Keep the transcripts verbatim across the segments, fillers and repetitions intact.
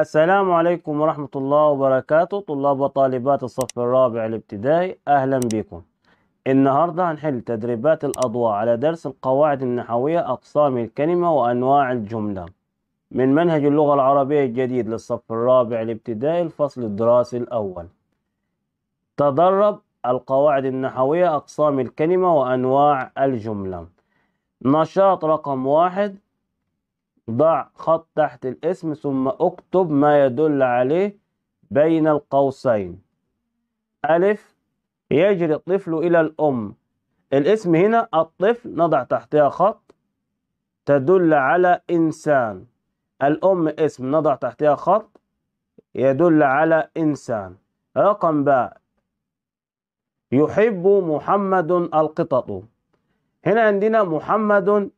السلام عليكم ورحمة الله وبركاته طلاب وطالبات الصف الرابع الابتدائي، أهلا بكم. النهاردة هنحل تدريبات الأضواء على درس القواعد النحوية، أقسام الكلمة وأنواع الجملة من منهج اللغة العربية الجديد للصف الرابع الابتدائي الفصل الدراسي الأول. تدرب القواعد النحوية، أقسام الكلمة وأنواع الجملة. نشاط رقم واحد: ضع خط تحت الاسم ثم اكتب ما يدل عليه بين القوسين. ألف: يجري الطفل إلى الأم. الاسم هنا الطفل، نضع تحتها خط تدل على إنسان. الأم اسم، نضع تحتها خط يدل على إنسان. رقم باء: يحب محمد القطط. هنا عندنا محمد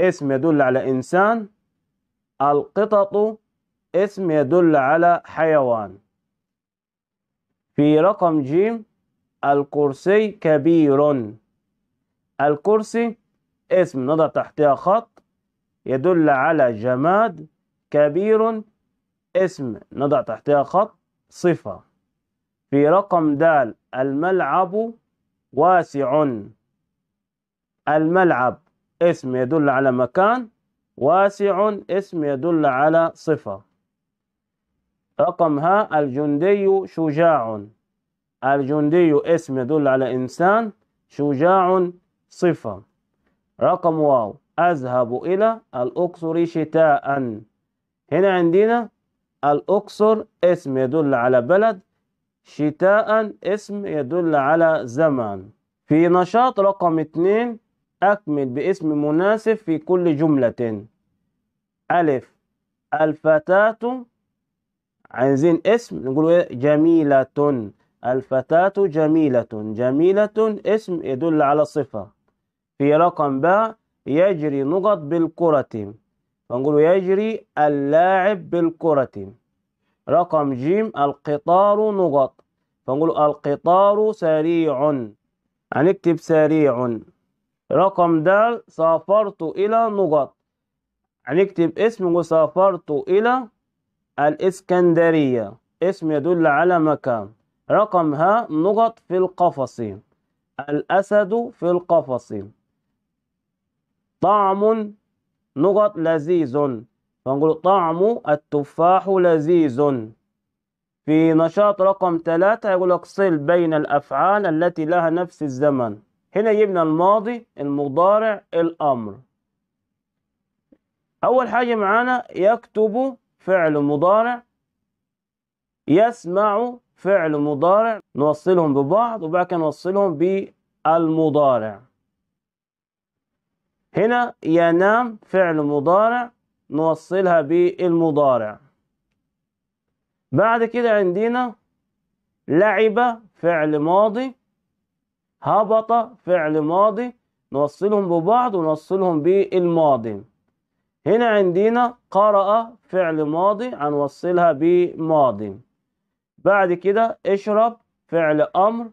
اسم يدل على إنسان، القطط اسم يدل على حيوان. في رقم ج: الكرسي كبير. الكرسي اسم، نضع تحتها خط يدل على جماد. كبير اسم، نضع تحتها خط صفة. في رقم د: الملعب واسع. الملعب اسم يدل على مكان، واسع اسم يدل على صفة. رقم ه: الجندي شجاع. الجندي اسم يدل على إنسان، شجاع صفة. رقم واو: أذهب إلى الأقصر شتاء. هنا عندنا الأقصر اسم يدل على بلد، شتاء اسم يدل على زمان. في نشاط رقم اثنين: أكمل باسم مناسب في كل جملة. ألف: الفتاة، عايزين اسم نقول إيه؟ جميلة. الفتاة جميلة. جميلة اسم يدل على صفة. في رقم باء: يجري نقط بالكرة، فنقول يجري اللاعب بالكرة. رقم جيم: القطار نقط، فنقول القطار سريع، هنكتب سريع. رقم د: سافرت إلى نقط، هنكتب اسم وسافرت إلى الإسكندرية، اسم يدل على مكان. رقم ه: نقط في القفص، الأسد في القفص. طعم نقط لذيذ، فنقول طعم التفاح لذيذ. في نشاط رقم ثلاثة يقول لك صل بين الأفعال التي لها نفس الزمن. هنا جبنا الماضي، المضارع، الأمر. أول حاجة معانا يكتب فعل مضارع، يسمع فعل مضارع، نوصلهم ببعض وبعد كده نوصلهم بالمضارع. هنا ينام فعل مضارع، نوصلها بالمضارع. بعد كده عندنا لعب فعل ماضي، هبط فعل ماضي، نوصلهم ببعض ونوصلهم بالماضي. هنا عندنا قرأ فعل ماضي، هنوصلها بماضي. بعد كده اشرب فعل أمر،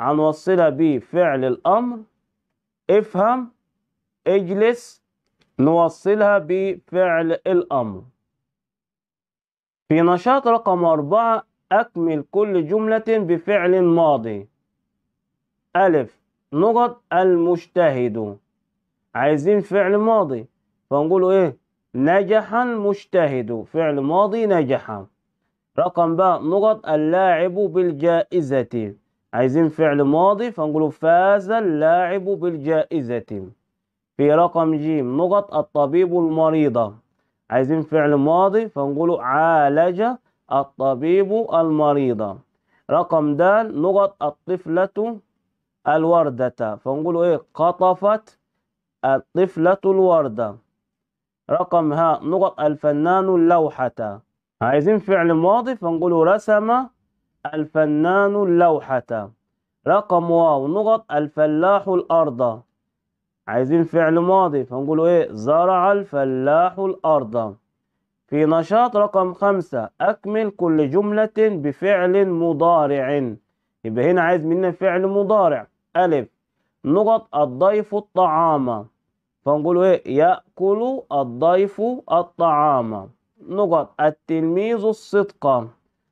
هنوصلها بفعل الأمر. افهم، اجلس، نوصلها بفعل الأمر. في نشاط رقم أربعة: أكمل كل جملة بفعل ماضي. ألف: نقط المجتهد، عايزين فعل ماضي، فنقول إيه؟ نجح المجتهد، فعل ماضي نجح. رقم باء: نقط اللاعب بالجائزة، عايزين فعل ماضي، فنقول فاز اللاعب بالجائزة. في رقم ج: نقط الطبيب المريضة، عايزين فعل ماضي، فنقول عالج الطبيب المريضة. رقم د: نقط الطفلة الوردة، فنقول ايه؟ قطفت الطفلة الوردة. رقم ه: نقط الفنان اللوحة، عايزين فعل ماضي، فنقول رسم الفنان اللوحة. رقم واو: نقط الفلاح الأرض، عايزين فعل ماضي، فنقول ايه؟ زرع الفلاح الأرض. في نشاط رقم خمسة: أكمل كل جملة بفعل مضارع. يبقى هنا عايز مننا فعل مضارع. ألف: نقط الضيف الطعام، فنقول ايه؟ يأكل الضيف الطعام. نقط. التلميذ الصدقة،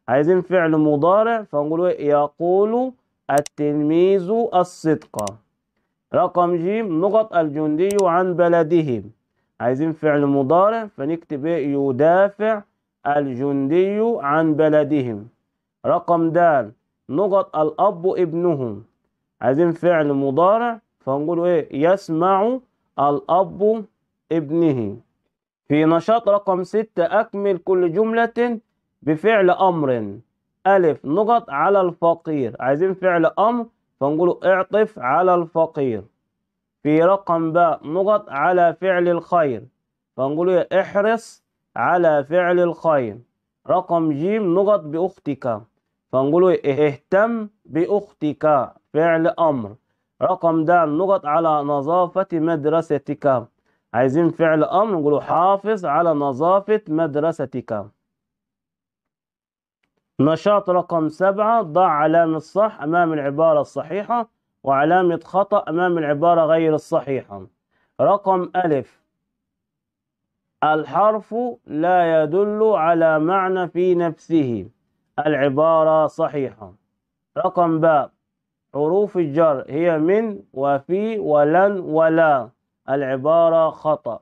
عايزين فعل مضارع فنقول يقول التلميذ الصدقة. رقم ج نقط الجندي عن بلده، عايزين فعل مضارع فنكتب يدافع الجندي عن بلدهم. رقم د نقط الأب ابنهم، عايزين فعل مضارع فنقول ايه يسمع الأب ابنه. في نشاط رقم ستة أكمل كل جملة بفعل أمر. ألف نقط على الفقير، عايزين فعل أمر فنقول اعطف على الفقير. في رقم باء نقط على فعل الخير فنقول ايه احرص على فعل الخير. رقم جيم نقط بأختك فنقول ايه اهتم بأختك فعل أمر. رقم د نقط على نظافة مدرستك، عايزين فعل أمر نقول حافظ على نظافة مدرستك. نشاط رقم سبعة ضع علامة صح أمام العبارة الصحيحة وعلامة خطأ أمام العبارة غير الصحيحة. رقم ألف الحرف لا يدل على معنى في نفسه، العبارة صحيحة. رقم ب حروف الجر هي من وفي ولن ولا، العبارة خطأ.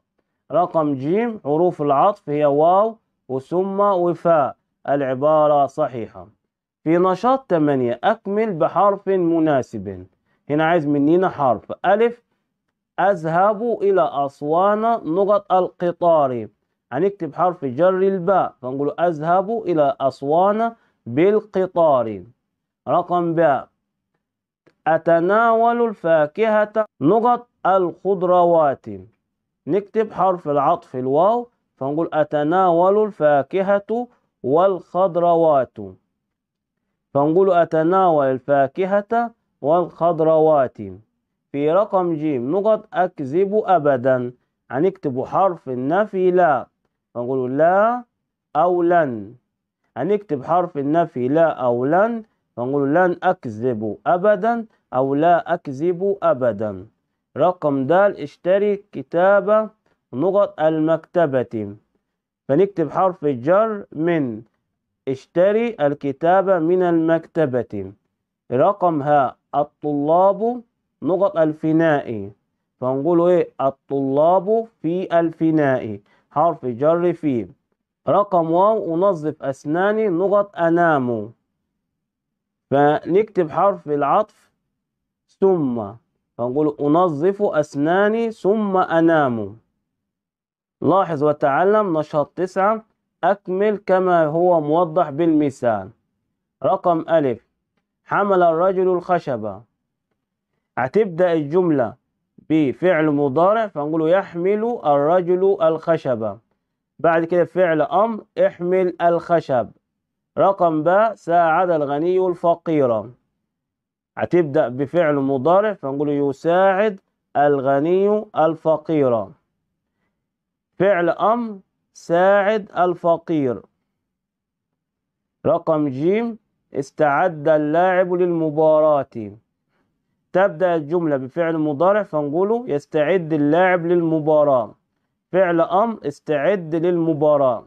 رقم ج حروف العطف هي واو وثم وفاء، العبارة صحيحة. في نشاط ثمانية أكمل بحرف مناسب. هنا عايز مننا حرف. ألف أذهب إلى أسوان نقط القطار، هنكتب حرف جر الباء فنقول أذهب إلى أسوان بالقطار. رقم باء أتناول الفاكهة نقط الخضروات، نكتب حرف العطف الواو فنقول أتناول الفاكهة والخضروات، فنقول أتناول الفاكهة والخضروات. في رقم ج نقط أكذب أبدا، هنكتب حرف النفي لا فنقول لا أو لن، هنكتب حرف النفي لا أو لن فنقول لن أكذب أبدا أو لا أكذب أبدا. رقم د اشتري كتاب نقط المكتبة، فنكتب حرف الجر من، اشتري الكتاب من المكتبة. رقم ه الطلاب نقط الفناء فنقول ايه الطلاب في الفناء، حرف جر في. رقم واو أنظف أسناني نقط أنام، فنكتب حرف العطف ثم فنقول أنظف أسناني ثم أنام. لاحظ وتعلم نشاط تسعة أكمل كما هو موضح بالمثال. رقم ألف حمل الرجل الخشبة، هتبدأ الجملة بفعل مضارع فنقول يحمل الرجل الخشبة، بعد كده فعل أمر احمل الخشب. رقم ب ساعد الغني الفقير، هتبدأ بفعل مضارع فنقول يساعد الغني الفقير، فعل أمر ساعد الفقير. رقم ج استعد اللاعب للمباراة، تبدأ الجملة بفعل مضارع فنقول يستعد اللاعب للمباراة، فعل أمر استعد للمباراة.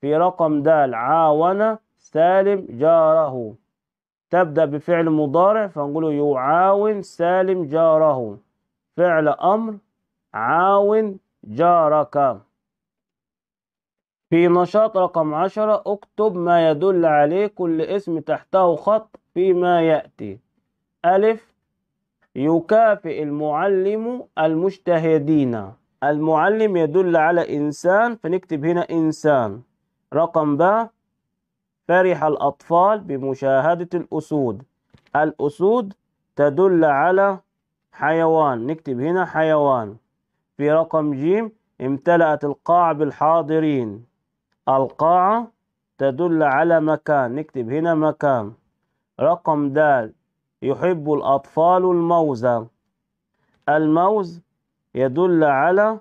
في رقم د عاون سالم جاره، تبدأ بفعل مضارع فنقول يعاون سالم جاره، فعل أمر عاون جارك. في نشاط رقم عشرة اكتب ما يدل عليه كل اسم تحته خط فيما يأتي. ألف يكافئ المعلم المجتهدين، المعلم يدل على إنسان فنكتب هنا إنسان. رقم ب فرح الأطفال بمشاهدة الأسود، الأسود تدل على حيوان نكتب هنا حيوان. في رقم ج امتلأت القاعة بالحاضرين، القاعة تدل على مكان نكتب هنا مكان. رقم د يحب الأطفال الموز، الموز يدل على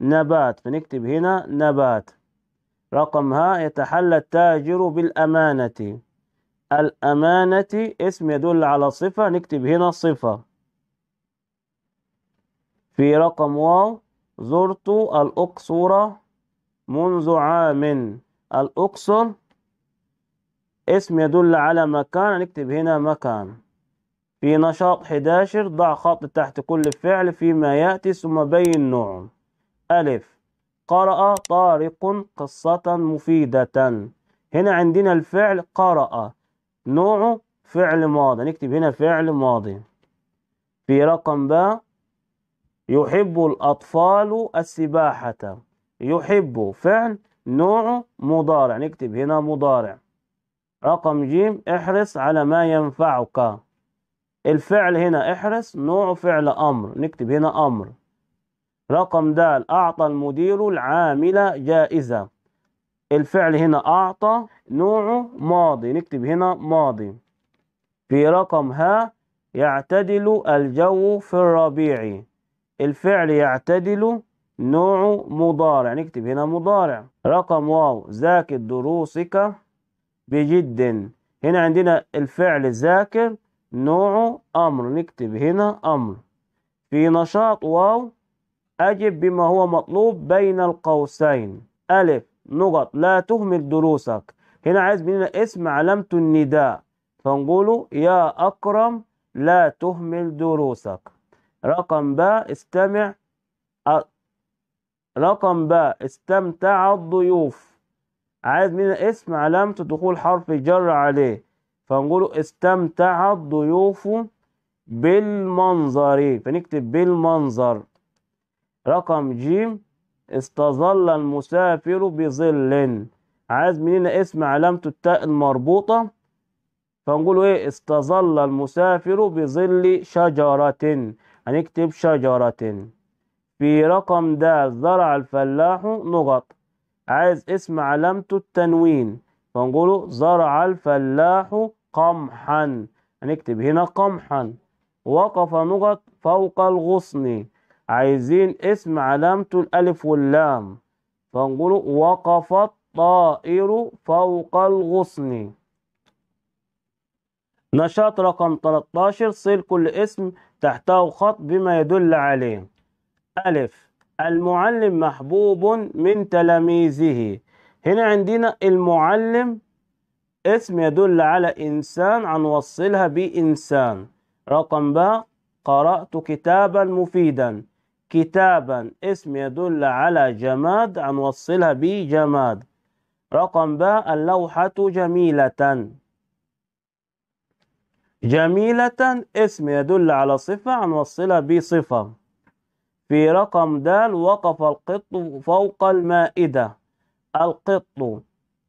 نبات فنكتب هنا نبات. رقم ه يتحلى التاجر بالأمانة، الأمانة اسم يدل على صفة نكتب هنا صفة. في رقم واو زرت الأقصر منذ عام. الأقصر اسم يدل على مكان، هنكتب هنا مكان. في نشاط أحد عشر ضع خط تحت كل فعل فيما يأتي ثم بين نوعه. ألف، قرأ طارق قصة مفيدة. هنا عندنا الفعل قرأ نوعه فعل ماضي، نكتب هنا فعل ماضي. في رقم ب، يحب الأطفال السباحة. يحب فعل نوعه مضارع، نكتب هنا مضارع. رقم ج، احرص على ما ينفعك. الفعل هنا احرص نوعه فعل أمر، نكتب هنا أمر. رقم د، أعطى المدير العامل جائزة. الفعل هنا أعطى نوعه ماضي، نكتب هنا ماضي. في رقم ه، يعتدل الجو في الربيع. الفعل يعتدل نوعه مضارع، نكتب هنا مضارع. رقم واو، ذاكر دروسك بجد. هنا عندنا الفعل ذاكر نوعه أمر، نكتب هنا أمر. في نشاط واو، أجب بما هو مطلوب بين القوسين. ألف، نقط لا تهمل دروسك. هنا عايز مننا اسم علامة النداء، فنقوله يا أكرم لا تهمل دروسك. رقم ب، استمع أ... رقم ب، استمتع الضيوف. عايز مننا اسم علامة دخول حرف الجر عليه، فنقوله استمتع الضيوف بالمنظر، فنكتب بالمنظر. رقم ج، استظل المسافر بظل. عايز مننا اسم علامة التاء المربوطة، فنقول ايه استظل المسافر بظل شجرة، هنكتب شجرة. في رقم د، زرع الفلاح نقط. عايز اسم علامة التنوين، فنقول زرع الفلاح قمحا، هنكتب هنا قمحا. وقف نقط فوق الغصن. عايزين اسم علامة الألف واللام، فنقول وقف الطائر فوق الغصن. نشاط رقم ثلاثة عشر، صل كل اسم تحته خط بما يدل عليه. ألف، المعلم محبوب من تلاميذه. هنا عندنا المعلم اسم يدل على إنسان، هنوصلها بإنسان. رقم ب، قرأت كتابا مفيدا. كتابا اسم يدل على جماد، هنوصلها بجماد. رقم ب، اللوحة جميلة. جميلة اسم يدل على صفة، هنوصلها بصفة. في رقم د، وقف القط فوق المائدة. القط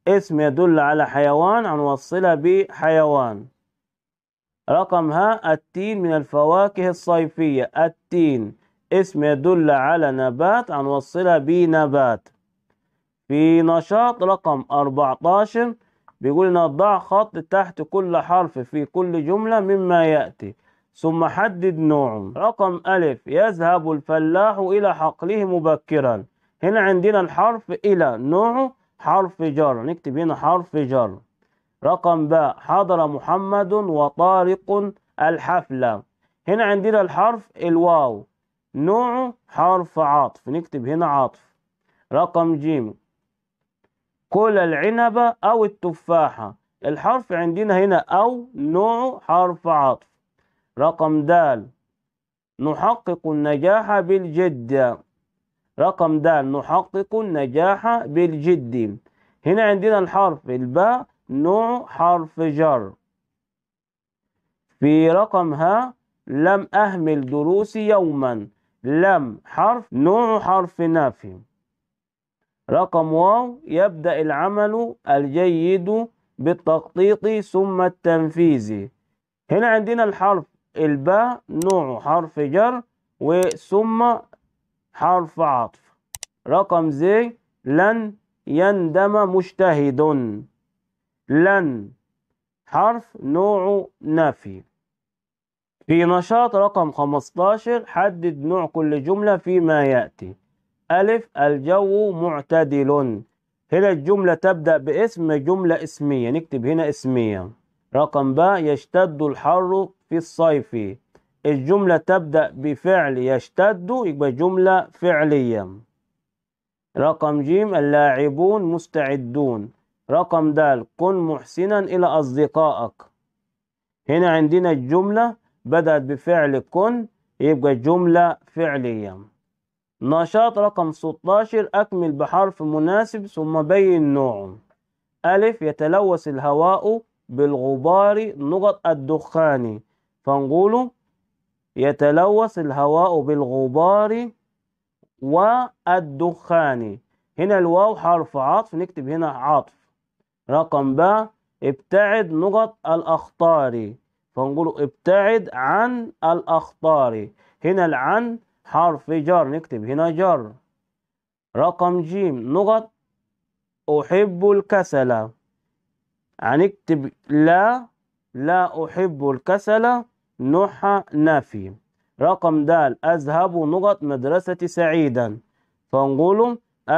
اسم يدل على حيوان، هنوصلها بحيوان. رقم ه، التين من الفواكه الصيفية. التين اسم يدل على نبات، هنوصلها بنبات. في نشاط رقم أربعة عشر بيقول لنا ضع خط تحت كل حرف في كل جملة مما يأتي ثم حدد نوعه. رقم ألف، يذهب الفلاح إلى حقله مبكرا. هنا عندنا الحرف إلى نوعه حرف جر، نكتب هنا حرف جر. رقم باء، حضر محمد وطارق الحفلة. هنا عندنا الحرف الواو نوعه حرف عطف، نكتب هنا عطف. رقم جيم، كل العنب أو التفاحة. الحرف عندنا هنا أو نوعه حرف عطف. رقم د، نحقق النجاح بالجد. رقم د، نحقق النجاح بالجد. هنا عندنا الحرف الباء نوع حرف جر. في رقم ه، لم أهمل دروسي يوما. لم حرف نوع حرف نافي. رقم واو، يبدأ العمل الجيد بالتخطيط ثم التنفيذ. هنا عندنا الحرف الباء نوع حرف جر وثم حرف عطف. رقم زي، لن يندم مجتهد. لن حرف نوع نافي. في نشاط رقم خمسة عشر، حدد نوع كل جملة فيما يأتي. ألف، الجو معتدل. هنا الجملة تبدأ باسم، جملة اسمية، نكتب هنا اسمية. رقم ب، يشتد الحر في الصيف. الجملة تبدأ بفعل يشتد، يبقى جملة فعلية. رقم ج اللاعبون مستعدون. رقم د كن محسنا إلى أصدقائك. هنا عندنا الجملة بدأت بفعل كن يبقى جملة فعلية. نشاط رقم ستة عشر أكمل بحرف مناسب ثم بين نوعه. ألف يتلوث الهواء بالغبار نقط الدخان، فنقول يتلوث الهواء بالغبار والدخان. هنا الواو حرف عطف نكتب هنا عطف. رقم ب ابتعد نقط الأخطار، فنقول ابتعد عن الأخطار. هنا العن حرف جر نكتب هنا جر. رقم ج نقط أحب الكسل، هنكتب لا لا أحب الكسل نحى نفي. رقم د أذهب نقط مدرسة سعيدا، فنقول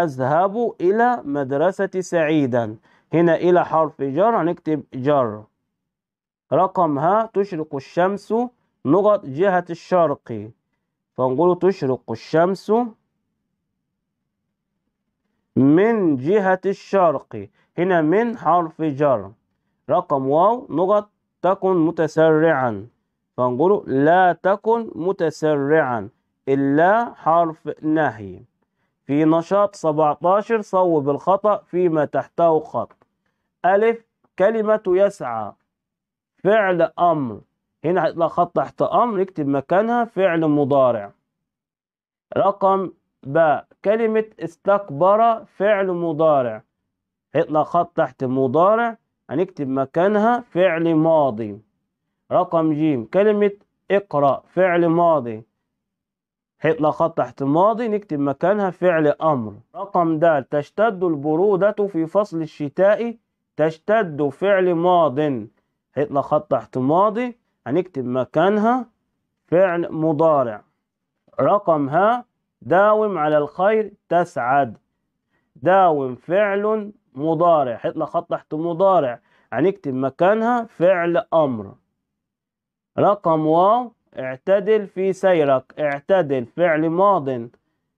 أذهب إلى مدرسة سعيدا. هنا إلى حرف جر هنكتب جر. رقم ه تشرق الشمس نقط جهة الشرق، فنقول تشرق الشمس من جهة الشرق. هنا من حرف جر. رقم واو نقط تكن متسرعا، فنقول لا تكن متسرعا إلا حرف نهي. في نشاط سبعة عشر صوب الخطأ فيما تحته خط. ألف كلمة يسعى فعل أمر، هنا هيطلع خط تحت أمر نكتب مكانها فعل مضارع. رقم ب كلمة استكبر فعل مضارع، هيطلع خط تحت مضارع هنكتب مكانها فعل ماضي. رقم ج كلمة اقرأ فعل ماضي، هيطلع خط تحت ماضي نكتب مكانها فعل أمر. رقم د تشتد البرودة في فصل الشتاء، تشتد فعل ماض، هيطلع خط تحت ماضي هنكتب مكانها فعل مضارع. رقم ه داوم على الخير تسعد، داوم فعل مضارع، هيطلع خط تحت مضارع هنكتب مكانها فعل أمر. رقم واو اعتدل في سيرك، اعتدل فعل ماض،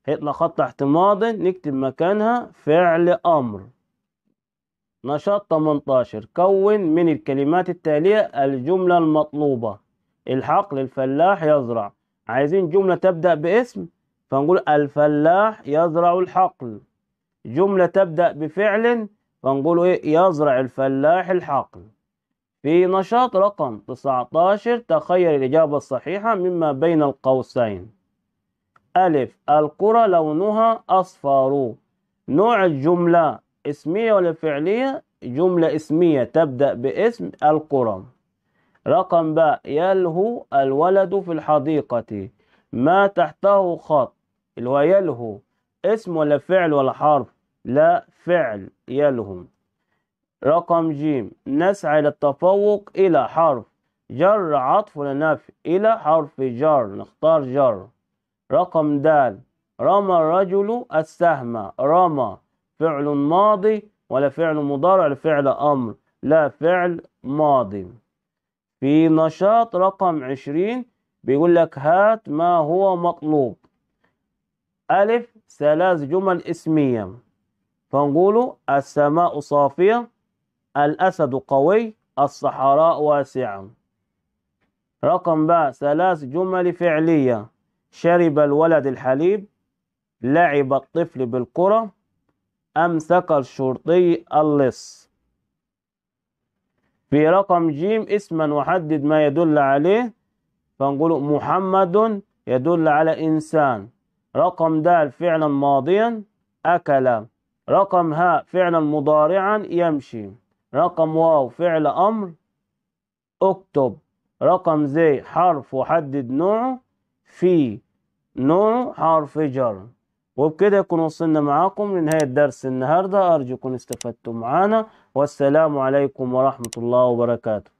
هيطلع خط تحت ماض نكتب مكانها فعل أمر. نشاط ثمانية عشر كون من الكلمات التالية الجملة المطلوبة. الحق للفلاح يزرع، عايزين جملة تبدأ باسم فنقول الفلاح يزرع الحقل. جملة تبدأ بفعل فنقول إيه يزرع الفلاح الحقل. في نشاط رقم تسعة عشر تخير الإجابة الصحيحة مما بين القوسين. ألف القرى لونها أصفر. نوع الجملة اسمية ولا فعلية؟ جملة اسمية تبدأ باسم القرى. رقم ب يلهو الولد في الحديقة ما تحته خط. اللي هو يلهو اسم ولا فعل ولا حرف؟ لا فعل يلهو. رقم ج نسعى إلى التفوق إلى حرف جر عطف ولا نفي؟ إلى حرف جر نختار جر. رقم د رمى الرجل السهم، رمى فعل ماضي ولا فعل مضارع لفعل أمر؟ لا فعل ماضي. في نشاط رقم عشرين بيقول لك هات ما هو مطلوب. ألف ثلاث جمل اسمية، فنقول السماء صافية، الأسد قوي، الصحراء واسعة. رقم ب ثلاث جمل فعلية، شرب الولد الحليب، لعب الطفل بالكرة، أمسك الشرطي اللص. في رقم ج اسما وحدد ما يدل عليه، فنقول محمد يدل على إنسان. رقم د فعلا ماضيا أكل. رقم ه فعلا مضارعا يمشي. رقم واو فعل أمر اكتب. رقم ز حرف وحدد نوعه، في نوع حرف جر. وبكده يكون وصلنا معاكم لنهاية درس النهاردة، أرجوكم استفدتم معنا والسلام عليكم ورحمة الله وبركاته.